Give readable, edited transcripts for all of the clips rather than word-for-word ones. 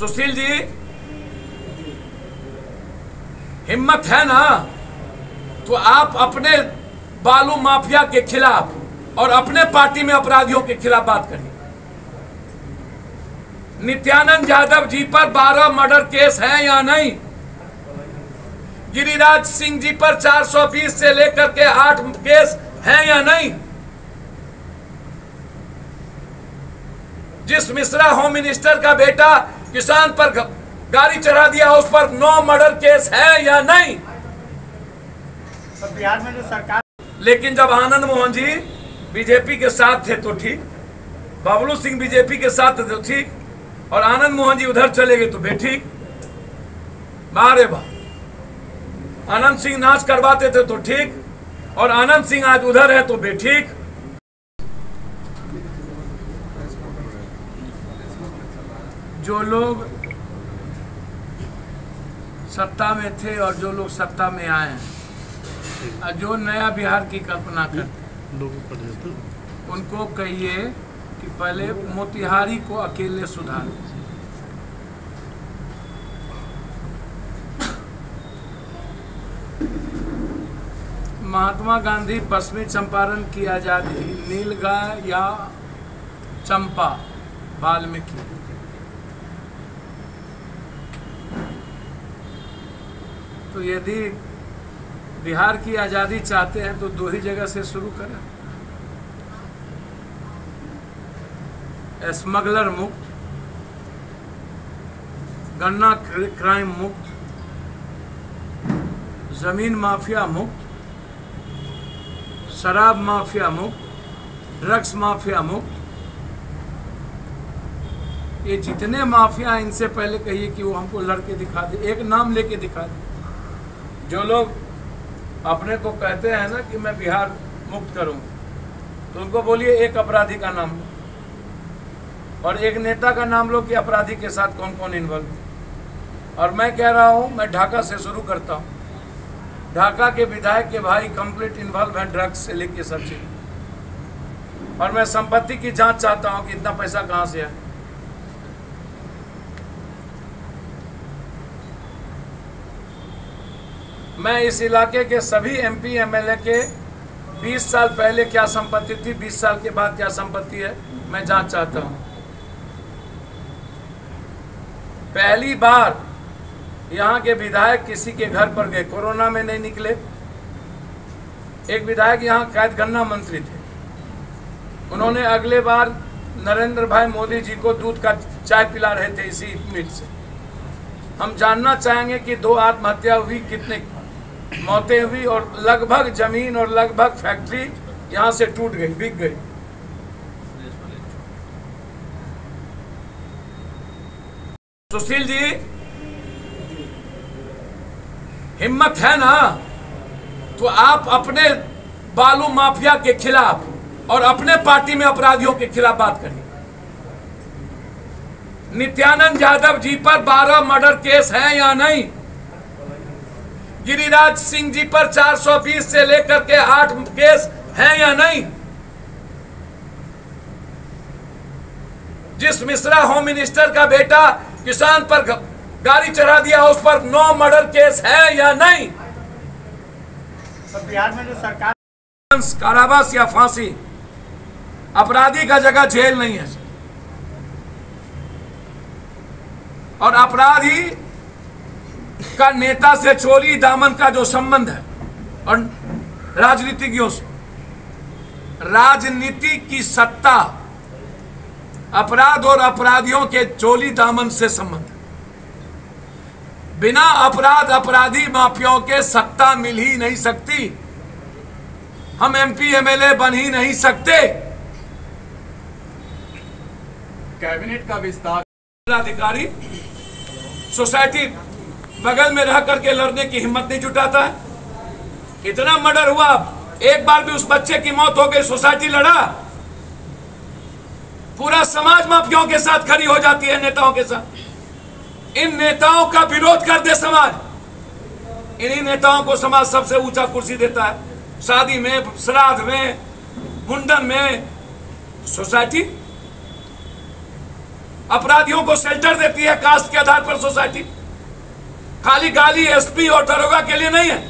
सुशील जी, हिम्मत है ना तो आप अपने बालू माफिया के खिलाफ और अपने पार्टी में अपराधियों के खिलाफ बात करिए। नित्यानंद यादव जी पर 12 मर्डर केस हैं या नहीं? गिरिराज सिंह जी पर 420 से लेकर के 8 केस हैं या नहीं? जिस मिश्रा होम मिनिस्टर का बेटा किसान पर गाड़ी चढ़ा दिया, उस पर 9 मर्डर केस है या नहीं? बिहार में जो सरकार, लेकिन जब आनंद मोहन जी बीजेपी के साथ थे तो ठीक, बबलू सिंह बीजेपी के साथ थे तो ठीक, और आनंद मोहन जी उधर चले गए तो बेठीक। बारे बार आनंद सिंह नाच करवाते थे तो ठीक, और आनंद सिंह आज उधर है तो बेठीक। जो लोग सत्ता में थे और जो लोग सत्ता में आए हैं, जो नया बिहार की कल्पना करते, उनको कहिए कि पहले मोतिहारी को अकेले सुधार। महात्मा गांधी पश्चिमी चंपारण की आजादी नीलगाय या चंपा बाल में की। तो यदि बिहार की आज़ादी चाहते हैं तो 2 ही जगह से शुरू करें, स्मगलर मुक्त, गन्ना क्राइम मुक्त, जमीन माफिया मुक्त, शराब माफिया मुक्त, ड्रग्स माफिया मुक्त। ये जितने माफिया हैं, इनसे पहले कहिए कि वो हमको लड़के दिखा दे, एक नाम लेके दिखा दे। जो लोग अपने को कहते हैं ना कि मैं बिहार मुक्त करूंगा, तो उनको बोलिए एक अपराधी का नाम लो और एक नेता का नाम लो कि अपराधी के साथ कौन कौन इन्वॉल्व। और मैं कह रहा हूं, मैं ढाका से शुरू करता हूं। ढाका के विधायक के भाई कंप्लीट इन्वॉल्व है ड्रग्स से लेके सब चीज। और मैं संपत्ति की जांच चाहता हूं कि इतना पैसा कहाँ से है। मैं इस इलाके के सभी एमपी एमएलए के 20 साल पहले क्या संपत्ति थी, 20 साल के बाद क्या संपत्ति है, मैं जांच चाहता हूं। पहली बार यहां के विधायक किसी के घर पर गए, कोरोना में नहीं निकले। एक विधायक यहां कैद गन्ना मंत्री थे, उन्होंने अगले बार नरेंद्र भाई मोदी जी को दूध का चाय पिला रहे थे इसी मीट से। हम जानना चाहेंगे कि 2 आत्महत्या हुई, कितने मौतें हुई, और लगभग जमीन और लगभग फैक्ट्री यहाँ से टूट गई, बिक गई। सुशील जी, हिम्मत है ना तो आप अपने बालू माफिया के खिलाफ और अपने पार्टी में अपराधियों के खिलाफ बात करिए। नित्यानंद यादव जी पर 12 मर्डर केस हैं या नहीं? गिरिराज सिंह जी पर 420 से लेकर के 8 केस हैं या नहीं? जिस मिश्रा होम मिनिस्टर का बेटा किसान पर गाड़ी चढ़ा दिया, उस पर 9 मर्डर केस है या नहीं? तो बिहार में जो सरकार, कारावास या फांसी, अपराधी का जगह जेल नहीं है। और अपराधी का नेता से चोरी दामन का जो संबंध है, और राजनीतिज्ञों से, राजनीति की सत्ता अपराध और अपराधियों के चोरी दामन से संबंध है। बिना अपराध अपराधी माफियाओं के सत्ता मिल ही नहीं सकती, हम एमपी एमएलए बन ही नहीं सकते। कैबिनेट का विस्तार, अधिकारी सोसाइटी बगल में रह करके लड़ने की हिम्मत नहीं जुटाता है। इतना मर्डर हुआ, एक बार भी उस बच्चे की मौत हो गई, सोसाइटी लड़ा, पूरा समाज माफियाओं के साथ खड़ी हो जाती है, नेताओं के साथ। इन नेताओं का विरोध कर दे समाज, इन्हीं नेताओं को समाज सबसे ऊंचा कुर्सी देता है, शादी में, श्राद्ध में, मुंडन में। सोसाइटी अपराधियों को शेल्टर देती है कास्ट के आधार पर सोसाइटी। खाली गाली एसपी और दरोगा के लिए नहीं है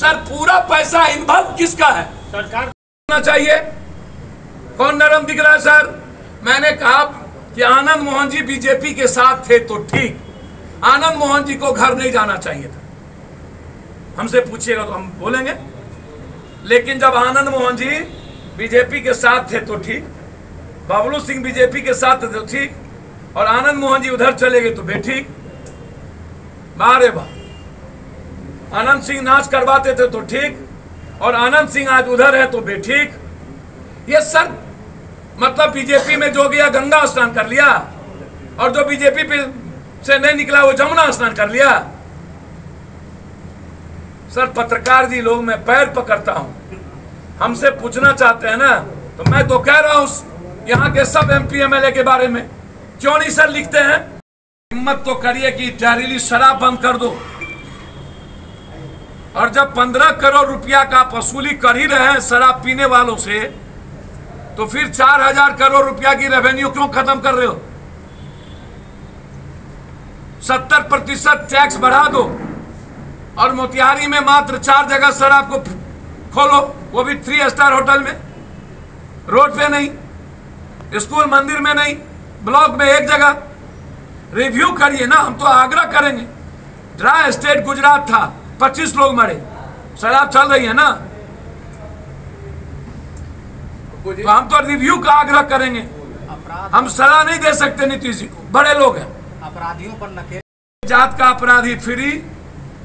सर, पूरा पैसा इनवॉल्व किसका है? सरकार होना चाहिए। कौन नरम दिख रहा है सर? मैंने कहा कि आनंद मोहन जी बीजेपी के साथ थे तो ठीक, आनंद मोहन जी को घर नहीं जाना चाहिए था। हमसे पूछिएगा तो हम बोलेंगे, लेकिन जब आनंद मोहन जी बीजेपी के साथ थे तो ठीक, बबलू सिंह बीजेपी के साथ थे तो ठीक, और आनंद मोहन जी उधर चले गए तो बेठीक। बारे बार आनंद सिंह नाच करवाते थे तो ठीक, और आनंद सिंह आज उधर है तो बेठीक। ये सर मतलब बीजेपी में जो गया गंगा स्नान कर लिया, और जो बीजेपी से नहीं निकला वो जमुना स्नान कर लिया। सर पत्रकार जी लोग, मैं पैर पकड़ता हूं, हमसे पूछना चाहते हैं ना, तो मैं तो कह रहा हूं यहाँ के सब एमपी एमएलए के बारे में क्यों नहीं सर लिखते हैं? हिम्मत तो करिए कि जहरीली शराब बंद कर दो। और जब 15 करोड़ रुपया का आप वसूली कर ही रहे हैं शराब पीने वालों से, तो फिर 4000 करोड़ रुपया की रेवेन्यू क्यों खत्म कर रहे हो? 70% टैक्स बढ़ा दो, और मोतिहारी में मात्र 4 जगह शराब को खोलो, वो भी 3 स्टार होटल में, रोड पे नहीं, स्कूल मंदिर में नहीं, ब्लॉक में 1 जगह। रिव्यू करिए ना, हम तो आग्रह करेंगे। ड्राई स्टेट गुजरात था, 25 लोग मरे, शराब चल रही है ना, तो हम तो रिव्यू का आग्रह करेंगे। हम सलाह नहीं दे सकते नीतीश जी को, बड़े लोग हैं। अपराधियों पर नकेल, जात का अपराधी फ्री,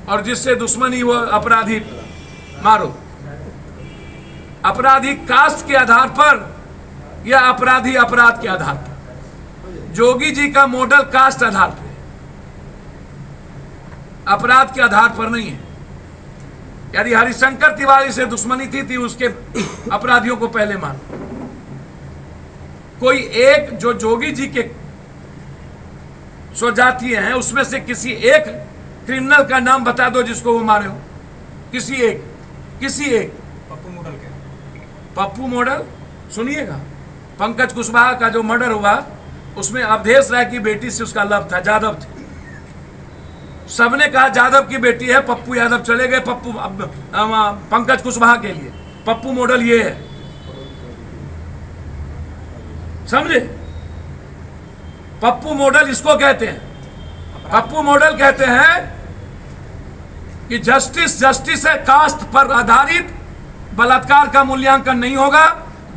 और जिससे दुश्मनी वो अपराधी मारो। अपराधी कास्ट के आधार पर या अपराधी अपराध के आधार पर। जोगी जी का मॉडल कास्ट आधार पर है, अपराध के आधार पर नहीं है। यदि हरिशंकर तिवारी से दुश्मनी थी उसके अपराधियों को पहले मारो। कोई एक जो जोगी जी के स्वजातीय हैं उसमें से किसी एक क्रिमिनल का नाम बता दो जिसको वो मारे हो, किसी एक। पप्पू मॉडल सुनिएगा, पंकज कुशवाहा का जो मर्डर हुआ उसमें अवधेश राय की बेटी से उसका लव था, यादव थे। सबने कहा यादव की बेटी है, पप्पू यादव चले गए पंकज कुशवाहा के लिए। पप्पू मॉडल ये है, समझे? पप्पू मॉडल इसको कहते हैं। पप्पू मॉडल कहते हैं कि जस्टिस है, कास्ट पर आधारित बलात्कार का मूल्यांकन नहीं होगा,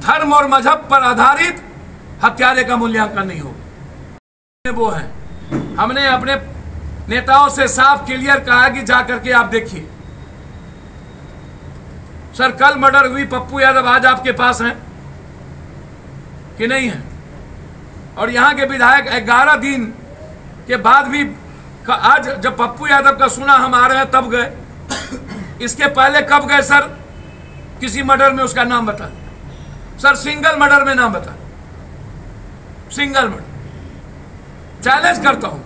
धर्म और मजहब पर आधारित हत्यारे का मूल्यांकन नहीं होगा। वो है, हमने अपने नेताओं से साफ क्लियर कहा कि जाकर के आप देखिए। सर कल मर्डर हुई, पप्पू यादव आज आपके पास हैं कि नहीं है? और यहाँ के विधायक 11 दिन के बाद भी, आज जब पप्पू यादव का सुना हम आ रहे हैं तब गए, इसके पहले कब गए सर? किसी मर्डर में उसका नाम बता दो सर, सिंगल मर्डर में नाम बता दो, सिंगल मर्डर, चैलेंज करता हूं।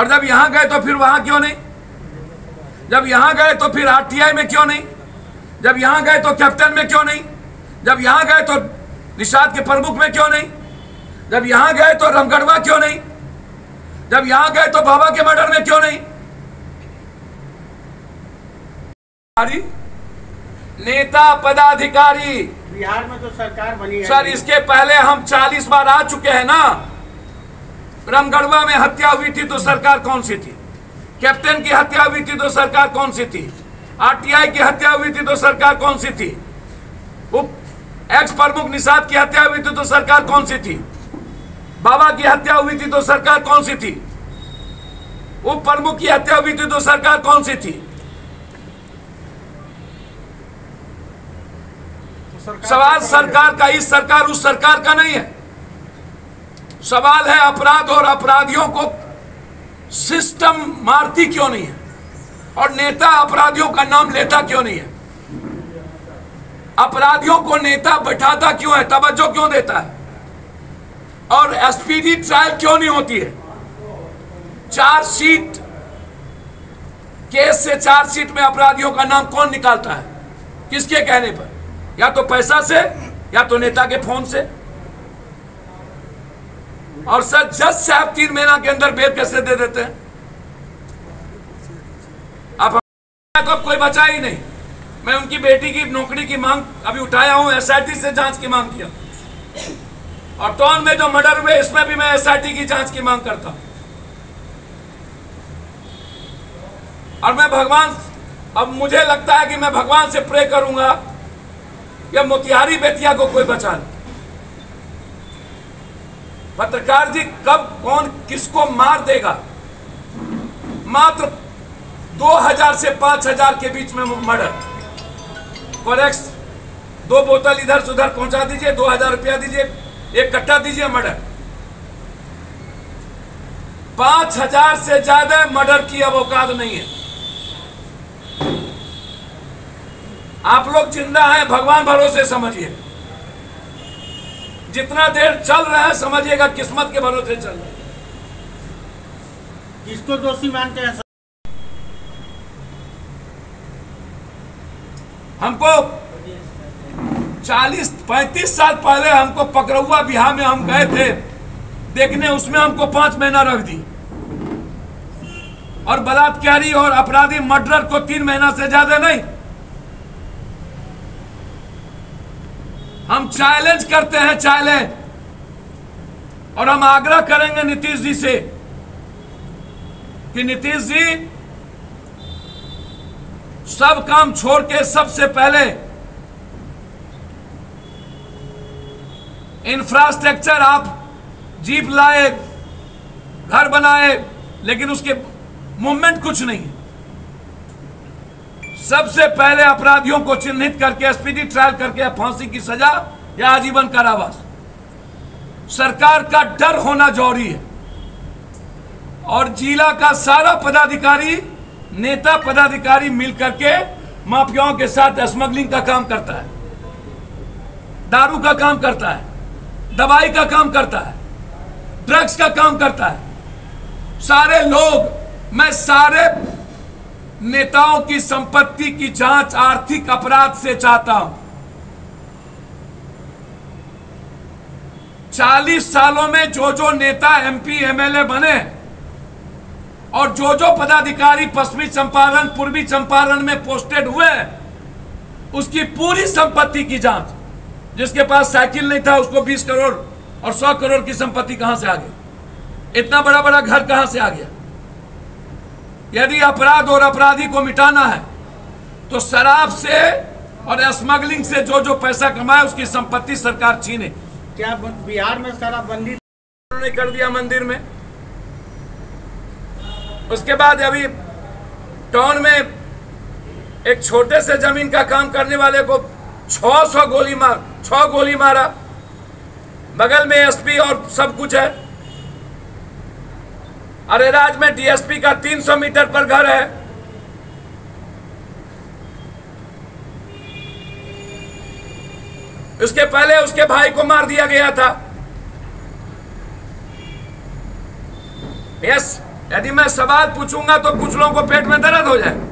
और जब यहां गए तो फिर वहां क्यों नहीं? जब यहां गए तो फिर आरटीआई में क्यों नहीं? जब यहां गए तो कैप्टन में क्यों नहीं? जब यहां गए तो निषाद के प्रमुख में क्यों नहीं? जब यहां गए तो रामगढ़वा क्यों नहीं? जब यहां गए तो बाबा के मर्डर में क्यों नहीं? नेता पदाधिकारी बिहार में तो सरकार बनी है सर, इसके पहले हम 40 बार आ चुके हैं ना। रामगढ़वा में हत्या हुई थी तो सरकार कौन सी थी? कैप्टन की हत्या हुई थी तो सरकार कौन सी थी? आरटीआई की हत्या हुई थी तो सरकार कौन सी थी? एक्स प्रमुख निषाद की हत्या हुई थी तो सरकार कौन सी थी? बाबा की हत्या हुई थी तो सरकार कौन सी थी? उप प्रमुख की हत्या हुई थी तो सरकार कौन सी थी? सवाल सरकार का, इस सरकार उस सरकार का नहीं है। सवाल है अपराध और अपराधियों को सिस्टम मारती क्यों नहीं है, और नेता अपराधियों का नाम लेता क्यों नहीं है? अपराधियों को नेता बैठाता क्यों है, तवज्जो क्यों देता है, और स्पीडी ट्रायल क्यों नहीं होती है? चार्जशीट, केस से चार्जशीट में अपराधियों का नाम कौन निकालता है? किसके कहने पर? या तो पैसा से या तो नेता के फोन से। और सर जज साहब 3 महीना के अंदर बेल कैसे दे देते हैं? अब हमारे कोई बचा ही नहीं। मैं उनकी बेटी की नौकरी की मांग अभी उठाया हूं, एसआईटी से जांच की मांग किया, और टॉन में जो मर्डर हुए इसमें भी मैं एसआईटी की जांच की मांग करता हूं। और मैं भगवान, अब मुझे लगता है कि मैं भगवान से प्रे करूंगा या मोतिहारी बेटिया को कोई बचा ले। पत्रकार जी, कब कौन किसको मार देगा? मात्र 2000 से 5000 के बीच में मर्डर। कॉलेक्स 2 बोतल इधर से उधर पहुंचा दीजिए, 2000 रुपया दीजिए, 1 कट्टा दीजिए, मर्डर। 5000 से ज्यादा मर्डर की अब औकात नहीं है। आप लोग जिंदा हैं, भगवान भरोसे समझिए। जितना देर चल रहा है समझिएगा किस्मत के भरोसे चल रहा है। किसको दोषी मानते हैं? हमको 40-35 साल पहले हमको पकड़ुआ बिहार में हम गए थे देखने, उसमें हमको 5 महीना रख दी, और बलात्कारी और अपराधी मर्डर को 3 महीना से ज्यादा नहीं। हम चैलेंज करते हैं, चैलेंज, और हम आग्रह करेंगे नीतीश जी से कि नीतीश जी सब काम छोड़ के सबसे पहले इंफ्रास्ट्रक्चर, आप जीप लाए, घर बनाए, लेकिन उसके मूवमेंट कुछ नहीं है। सबसे पहले अपराधियों को चिन्हित करके एसपीडी ट्रायल करके फांसी की सजा या आजीवन कारावास। सरकार का डर होना जरूरी है, और जिला का सारा पदाधिकारी, नेता पदाधिकारी मिलकर के माफियाओं के साथ स्मगलिंग का काम करता है, दारू का काम करता है, दवाई का काम करता है, ड्रग्स का काम करता है। सारे लोग, मैं सारे नेताओं की संपत्ति की जांच आर्थिक अपराध से चाहता हूं। 40 सालों में जो जो नेता एमपी एमएलए बने और जो जो पदाधिकारी पश्चिमी चंपारण, पूर्वी चंपारण में पोस्टेड हुए, उसकी पूरी संपत्ति की जांच। जिसके पास साइकिल नहीं था उसको 20 करोड़ और 100 करोड़ की संपत्ति कहां से आ गई? इतना बड़ा बड़ा घर कहां से आ गया? यदि अपराध और अपराधी को मिटाना है तो शराब से और स्मगलिंग से जो जो पैसा कमाए उसकी संपत्ति सरकार छीने। क्या बिहार में शराबबंदी उन्होंने कर दिया मंदिर में? उसके बाद अभी टाउन में एक छोटे से जमीन का काम करने वाले को 6 गोली मारा। बगल में एसपी और सब कुछ है। अरे राज में डीएसपी का 300 मीटर पर घर है। उसके पहले उसके भाई को मार दिया गया था। यस, यदि मैं सवाल पूछूंगा तो कुछ लोगों को पेट में दर्द हो जाएगा।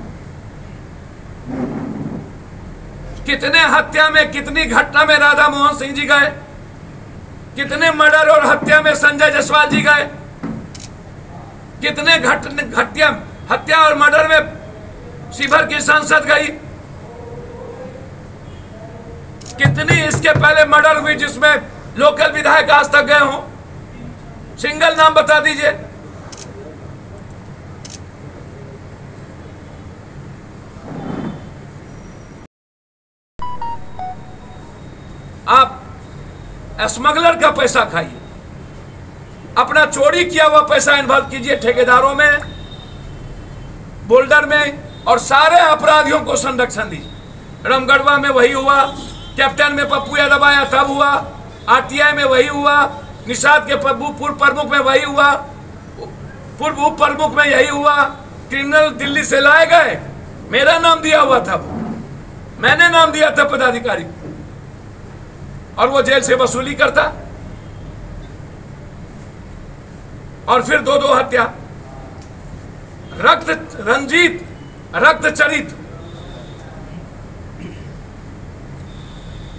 कितने हत्या में, कितनी घटना में राधा मोहन सिंह जी गए, कितने मर्डर और हत्या में संजय जयसवाल जी गए, कितने हत्या और मर्डर में शिवहर की सांसद गई, कितनी इसके पहले मर्डर हुई जिसमें लोकल विधायक आज तक गए हों? सिंगल नाम बता दीजिए। आप स्मगलर का पैसा खाइए, अपना चोरी किया हुआ पैसा इन्वॉल्व कीजिए ठेकेदारों में, बोल्डर में, और सारे अपराधियों को संरक्षण दीजिए। रामगढ़वा में वही हुआ, कैप्टन में पप्पू यादव आया तब हुआ, आरटीआई में वही हुआ, निषाद के पूर्व प्रमुख में वही हुआ, पूर्व उप प्रमुख में यही हुआ। क्रिमिनल दिल्ली से लाए गए, मेरा नाम दिया हुआ था, मैंने नाम दिया था पदाधिकारी, और वो जेल से वसूली करता, और फिर 2 हत्या। रक्त रंजित, रक्त चरित,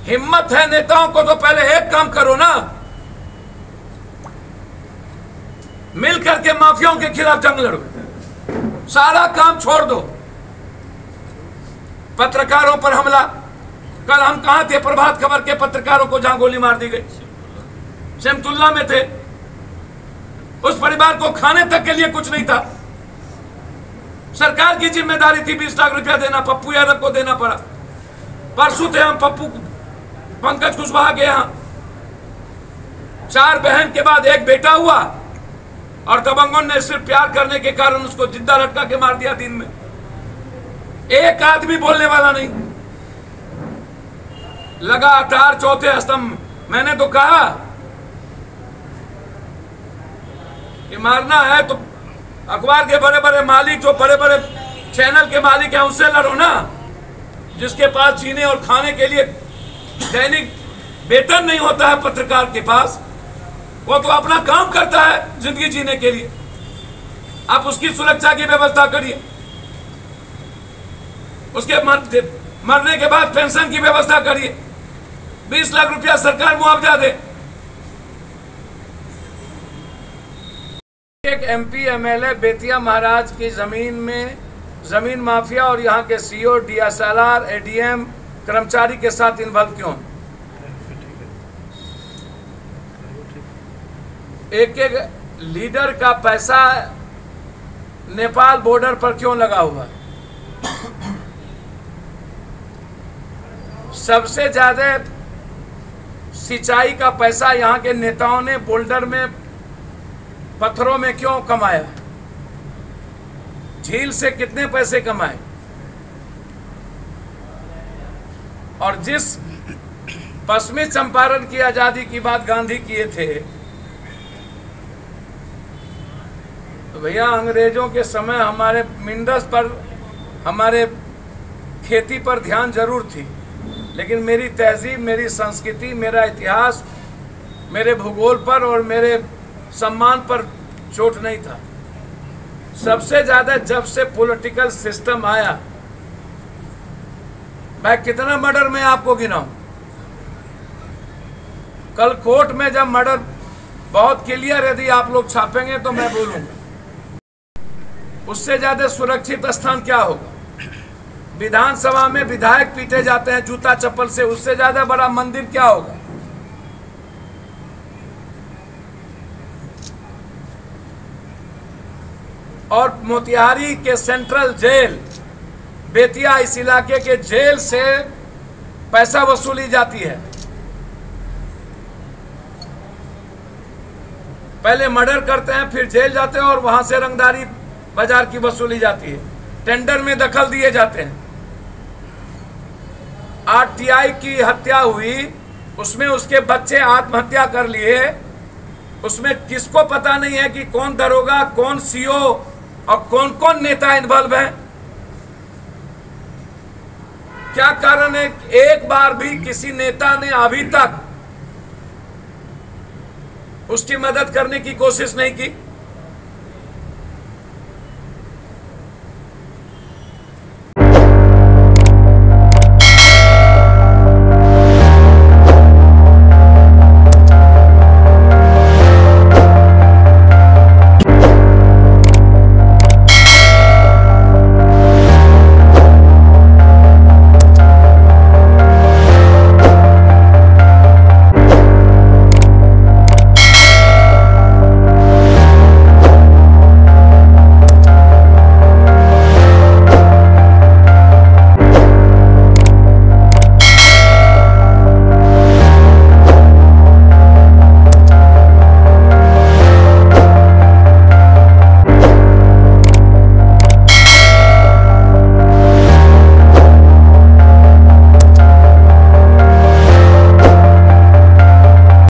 हिम्मत है नेताओं को तो पहले एक काम करो ना, मिलकर के माफियाओं के खिलाफ जंग लड़ो, सारा काम छोड़ दो। पत्रकारों पर हमला, कल हम कहां थे? प्रभात खबर के पत्रकारों को जहां गोली मार दी गई, सेमतुल्ला में थे। उस परिवार को खाने तक के लिए कुछ नहीं था, सरकार की जिम्मेदारी थी 20 लाख रुपया देना, पप्पू यादव को देना पड़ा। परसों थे हम पप्पू पंकज कुशवाहा के यहां, 4 बहन के बाद 1 बेटा हुआ और दबंगों ने सिर्फ प्यार करने के कारण उसको जिंदा लटका के मार दिया। दिन में 1 आदमी बोलने वाला नहीं, लगातार चौथे स्तंभ। मैंने तो कहा कि मारना है तो अखबार के बड़े बड़े मालिक, जो बड़े बड़े चैनल के मालिक हैं, उनसे लड़ो ना, जिसके पास जीने और खाने के लिए दैनिक वेतन नहीं होता है पत्रकार के पास, वो तो अपना काम करता है जिंदगी जीने के लिए। आप उसकी सुरक्षा की व्यवस्था करिए, उसके मरने के बाद पेंशन की व्यवस्था करिए, 20 लाख रुपया सरकार मुआवजा दे। एक एमपी एमएलए बेतिया महाराज की जमीन में जमीन माफिया और यहाँ के सीओ, डीएसएलआर, एडीएम कर्मचारी के साथ इन्वॉल्व क्यों? एक एक लीडर का पैसा नेपाल बॉर्डर पर क्यों लगा हुआ है? सबसे ज्यादा सिंचाई का पैसा यहाँ के नेताओं ने बोल्डर में, पत्थरों में क्यों कमाया? झील से कितने पैसे कमाए? और जिस पश्चिमी चंपारण की आजादी की बात गांधी किए थे, तो भैया अंग्रेजों के समय हमारे मिनरल्स पर, हमारे खेती पर ध्यान जरूर थी, लेकिन मेरी तहजीब, मेरी संस्कृति, मेरा इतिहास, मेरे भूगोल पर और मेरे सम्मान पर चोट नहीं था। सबसे ज्यादा जब से पॉलिटिकल सिस्टम आया, मैं कितना मर्डर में आपको गिनाऊं? कल कोर्ट में जब मर्डर बहुत क्लियर यदि आप लोग छापेंगे तो मैं बोलूंगा। उससे ज्यादा सुरक्षित स्थान क्या होगा? विधानसभा में विधायक पीटे जाते हैं जूता चप्पल से, उससे ज्यादा बड़ा मंदिर क्या होगा? और मोतिहारी के सेंट्रल जेल, बेतिया इस इलाके के जेल से पैसा वसूली जाती है। पहले मर्डर करते हैं, फिर जेल जाते हैं और वहां से रंगदारी बाजार की वसूली जाती है, टेंडर में दखल दिए जाते हैं। आरटीआई की हत्या हुई, उसमें उसके बच्चे आत्महत्या कर लिए, उसमें किसको पता नहीं है कि कौन दरोगा, कौन सीओ और कौन कौन नेता इन्वॉल्व है? क्या कारण है एक बार भी किसी नेता ने अभी तक उसकी मदद करने की कोशिश नहीं की?